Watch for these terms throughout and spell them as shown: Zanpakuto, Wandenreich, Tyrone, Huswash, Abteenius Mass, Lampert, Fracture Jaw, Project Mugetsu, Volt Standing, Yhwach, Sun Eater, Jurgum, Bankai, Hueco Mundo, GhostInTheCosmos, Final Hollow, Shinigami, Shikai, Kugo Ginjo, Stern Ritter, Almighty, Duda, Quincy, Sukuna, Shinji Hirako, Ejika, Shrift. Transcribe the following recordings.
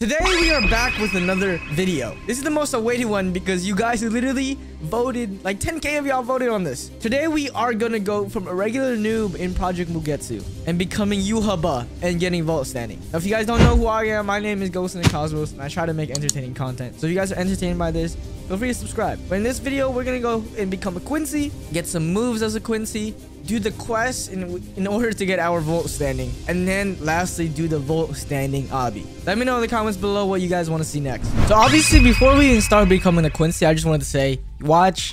Today we are back with another video. This is the most awaited one because you guys literally voted, like 10K of y'all voted on this. Today we are gonna go from a regular noob in Project Mugetsu and becoming Yhwach and getting Volt Standing. Now if you guys don't know who I am, my name is Ghost in the Cosmos and I try to make entertaining content. So if you guys are entertained by this, feel free to subscribe. But in this video, we're gonna go and become a Quincy, get some moves as a Quincy, do the quest in order to get our Volt Standing, and then lastly do the Volt Standing obby. Let me know in the comments below what you guys want to see next. So obviously before we even start becoming a Quincy, I just wanted to say Yhwach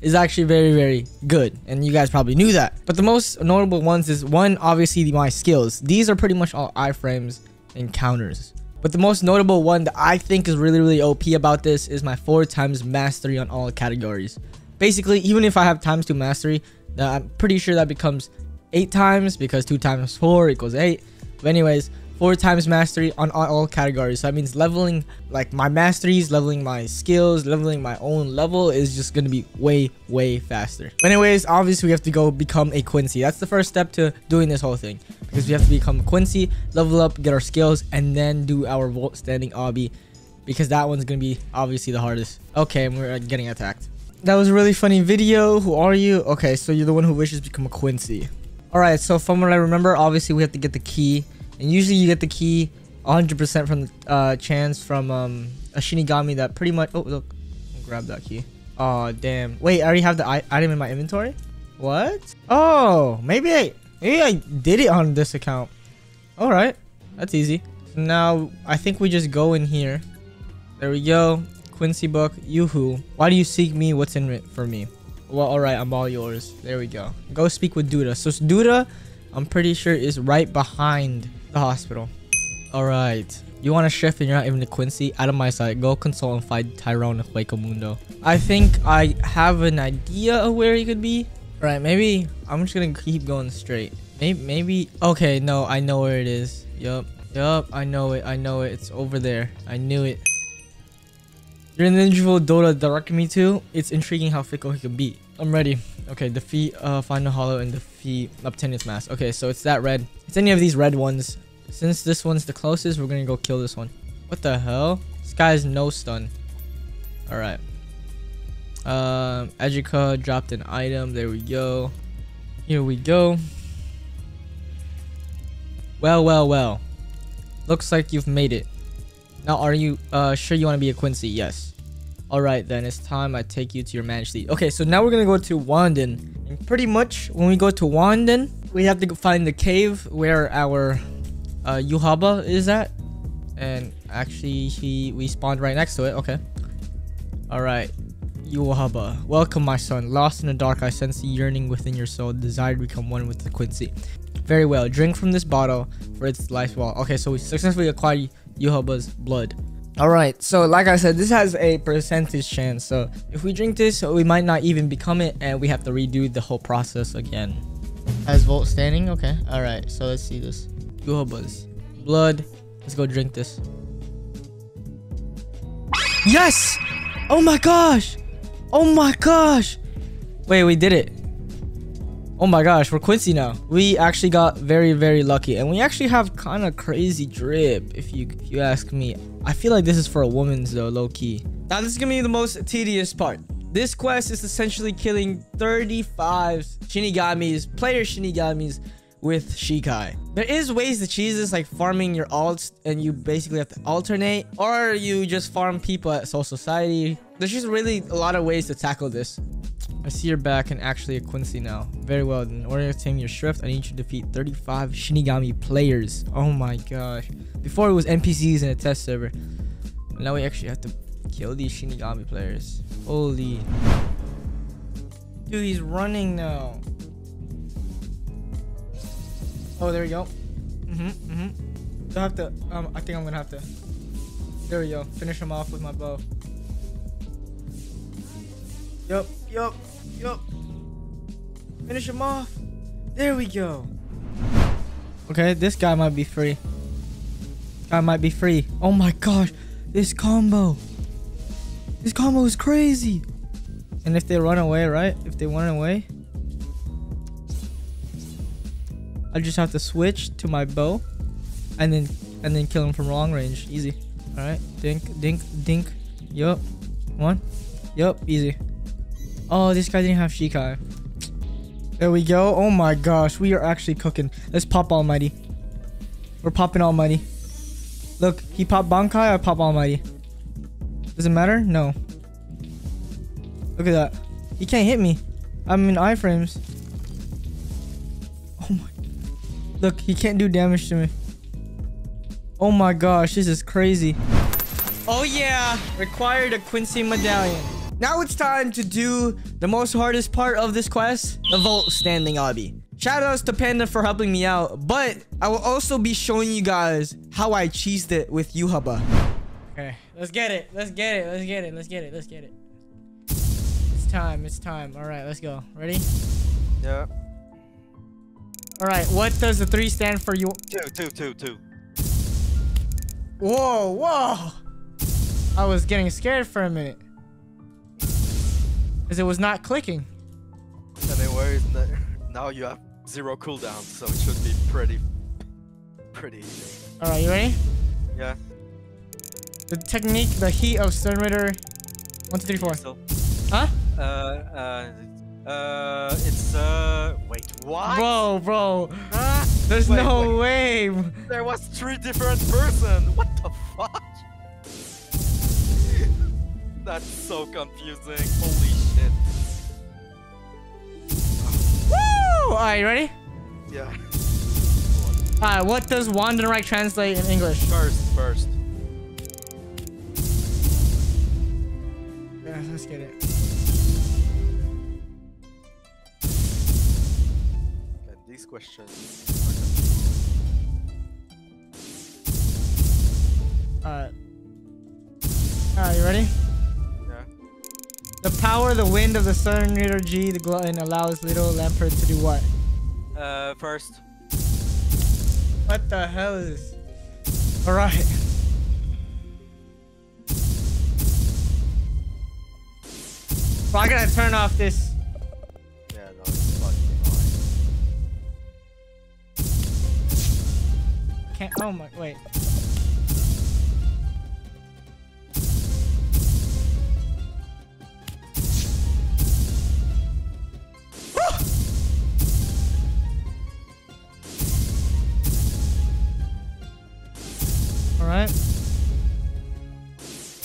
is actually very, very good, and you guys probably knew that, but the most notable ones is one, obviously my skills. These are pretty much all iframes and counters, but the most notable one that I think is really OP about this is my 4x mastery on all categories. Basically, even if I have ×2 mastery, I'm pretty sure that becomes 8 times because 2 times 4 equals 8. But anyways, 4x mastery on all categories. So that means leveling like my masteries, leveling my skills, leveling my own level is just gonna be way faster. But anyways, obviously we have to go become a Quincy. That's the first step to doing this whole thing, because we have to become a Quincy, level up, get our skills, and then do our Volt Standing obby, because that one's gonna be obviously the hardest. Okay, and we're getting attacked. That was a really funny video. Who are you? Okay, so you're the one who wishes to become a Quincy. All right, so from what I remember, obviously we have to get the key, and usually you get the key 100% from the chance from a Shinigami that pretty much— oh look, I'll grab that key. Oh damn, wait, I already have the item in my inventory. What? Oh, maybe I did it on this account. All right, that's easy. Now I think we just go in here. There we go. Quincy book. Yoo-hoo. Why do you seek me? What's in it for me? Well, all right, I'm all yours. There we go. Go speak with Duda. So Duda, I'm pretty sure, is right behind the hospital. All right. You want a shift and you're not even a Quincy? Out of my sight. Go consult and find Tyrone and Hueco Mundo. I think I have an idea of where he could be. All right, maybe I'm just gonna keep going straight. Maybe. Okay, no, I know where it is. Yup. I know it. It's over there. I knew it. You're an individual Duda directed me to. It's intriguing how fickle he can be. I'm ready. Okay, defeat Final Hollow and defeat Abteenius Mass. Okay, so it's that red. It's any of these red ones. Since this one's the closest, we're gonna go kill this one. What the hell? This guy is no stun. All right. Ejika dropped an item. There we go. Here we go. Well. Looks like you've made it. Now, are you sure you want to be a Quincy? Yes. All right, then it's time I take you to your majesty. Okay, so now we're gonna go to Wanden, and pretty much when we go to Wanden, we have to go find the cave where our Yhwach is at, and actually we spawned right next to it. Okay. All right, Yhwach, welcome my son. Lost in the dark, I sense the yearning within your soul, desire to become one with the Quincy. Very well, drink from this bottle for its life well. Okay, so we successfully acquired Yhwach's blood. All right, so like I said, this has a percentage chance, so if we drink this, we might not even become it, and we have to redo the whole process again. Has Volt Standing? Okay. All right, so let's see this Yhwach's blood. Let's go drink this. Yes. Oh my gosh, wait, we did it. Oh my gosh, we're Quincy now. We actually got very lucky, and we actually have kind of crazy drip if you ask me. I feel like this is for a woman's though, low-key. Now this is gonna be the most tedious part. This quest is essentially killing 35 Shinigamis, player Shinigamis, with Shikai. There is ways to cheese this, like farming your alts, and you basically have to alternate, or you just farm people at Soul Society. There's just really a lot of ways to tackle this. I see you're back and actually a Quincy now. Very well. In order to obtain your Shrift, I need you to defeat 35 Shinigami players. Oh my gosh. Before it was NPCs in a test server. Now we actually have to kill these Shinigami players. Holy. Dude, he's running now. Oh, there we go. So I have to, I think I'm gonna have to. There we go. Finish him off with my bow. Yup. Finish him off. There we go. Okay, this guy might be free. Oh my gosh. This combo is crazy. And if they run away, right? If they run away, I just have to switch to my bow and then and then kill him from long range. Easy. All right. Dink, dink, dink. Yup. One. Yup. Easy. Oh, this guy didn't have Shikai. There we go. Oh my gosh. We are actually cooking. Let's pop Almighty. We're popping Almighty. Look, he popped Bankai, I pop Almighty. Does it matter? No. Look at that. He can't hit me. I'm in iframes. Oh my. Look, he can't do damage to me. Oh my gosh, this is crazy. Oh yeah, required a Quincy medallion. Now it's time to do the most hardest part of this quest, the Volt Standing obby. Shoutouts to Panda for helping me out, but I will also be showing you guys how I cheesed it with Yhwach. Okay, let's get it. Let's get it. Let's get it. Let's get it. Let's get it. It's time. It's time. All right, let's go. Ready? Yeah. All right, what does the 3 stand for? You? Two. Whoa, whoa. I was getting scared for a minute. Because it was not clicking. And it was not. Now you have 0 cooldown, so it should be pretty easy. Alright, you ready? Yeah. The technique, the heat of Stern Ritter. 1, 2, 3, 4. Huh? Wait, what? Bro. There's no way. There was 3 different persons. What the fuck? That's so confusing. Holy shit. Woo! Alright, you ready? Yeah. Alright, what does Wandenreich translate in English? First. Yeah, let's get it. And these questions. Alright. Alright, you ready? The power, the wind of the Sun Eater G, the glutton, allows little Lampert to do what? First. What the hell is this? Alright. Well, I gotta turn off this. Yeah, no, it's fucking annoying. Can't, oh my, wait.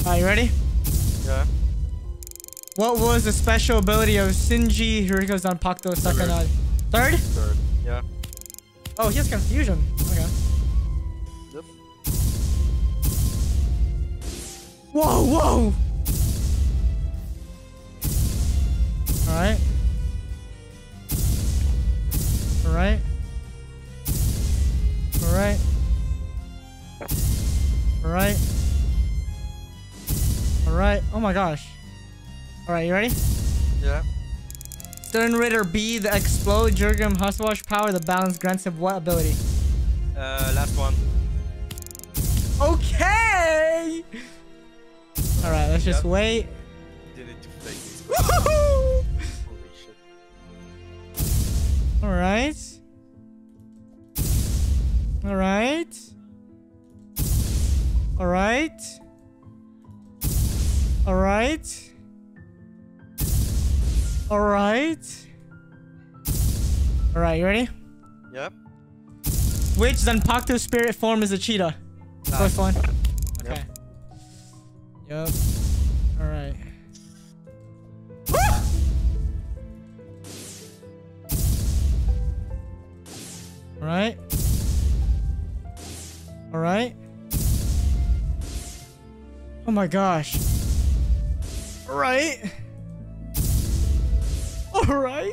Alright, you ready? Yeah. What was the special ability of Shinji Hirako Zanpakuto Sukuna? Third? Yeah. Oh, he has confusion. Okay. Yep. Whoa! Alright. Alright. Oh my gosh. Alright, you ready? Yeah. Stern Ritter B, the Explode, Jurgum, Huswash Power, the Balance grants him what ability? Last one. Okay! Alright, let's just wait. Did it to fake these guys. Holy shit. Alright, you ready? Yep. Which Zanpakuto spirit form is a cheetah? Nice. First one. Okay. Yep. Alright. Alright. Oh my gosh. Alright. Alright,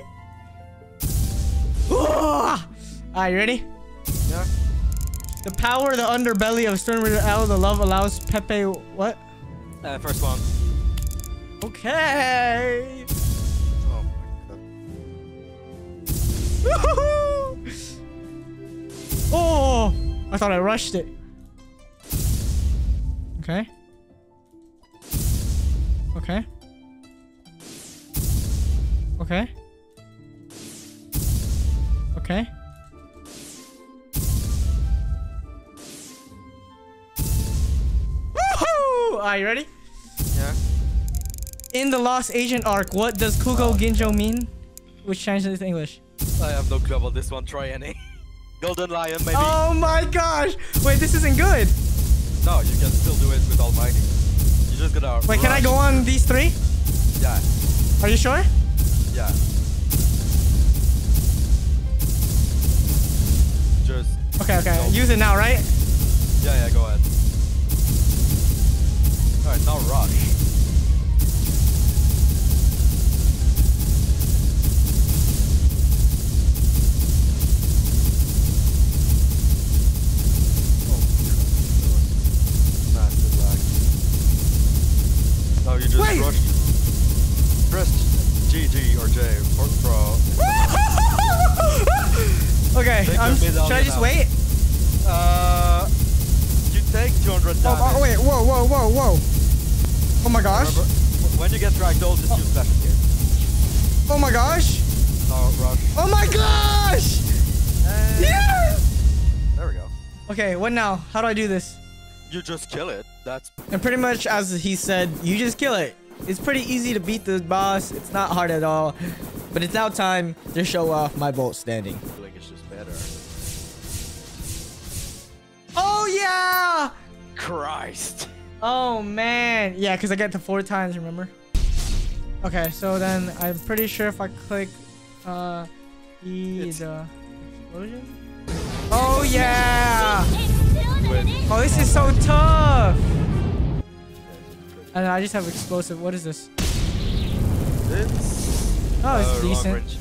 you ready? Yeah. The power, the underbelly of Stern Ritter L, the love allows Pepe what? First one. Okay. Oh my god. Oh, I thought I rushed it. Okay. Are you ready? Yeah. In the Lost Agent arc, what does Kugo Ginjo mean? Which translates to English? I have no clue about this one. Try any. Golden Lion, maybe. Oh my gosh! Wait, this isn't good. No, you can still do it with Almighty. You're just gonna. Wait, can I go on these three? Yeah. Are you sure? Yeah. Just. Okay, okay. Go. Use it now, right? Yeah, yeah. Go ahead. All right, now rush. Oh, you just rushed. Press GG or J for pro. Okay, should I just wait? You take 200 damage. Oh, wait, whoa, whoa, whoa, whoa. Oh my gosh. Remember, when you get ragdoll, just use flash again. Oh my gosh. No, rush. Oh my gosh! And yes! There we go. Okay, what now? How do I do this? You just kill it. That's and pretty much as he said, you just kill it. It's pretty easy to beat this boss. It's not hard at all. But it's now time to show off my Volt Standing. Like it's just better. Oh yeah! Christ. Oh man. Yeah, because I get to 4 times, remember? Okay, so then I'm pretty sure if I click the explosion. Oh yeah! Oh, this is so tough! And I just have explosive. What is this? It's it's decent.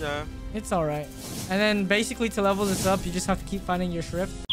Yeah. It's alright. And then basically to level this up, you just have to keep finding your Shrift.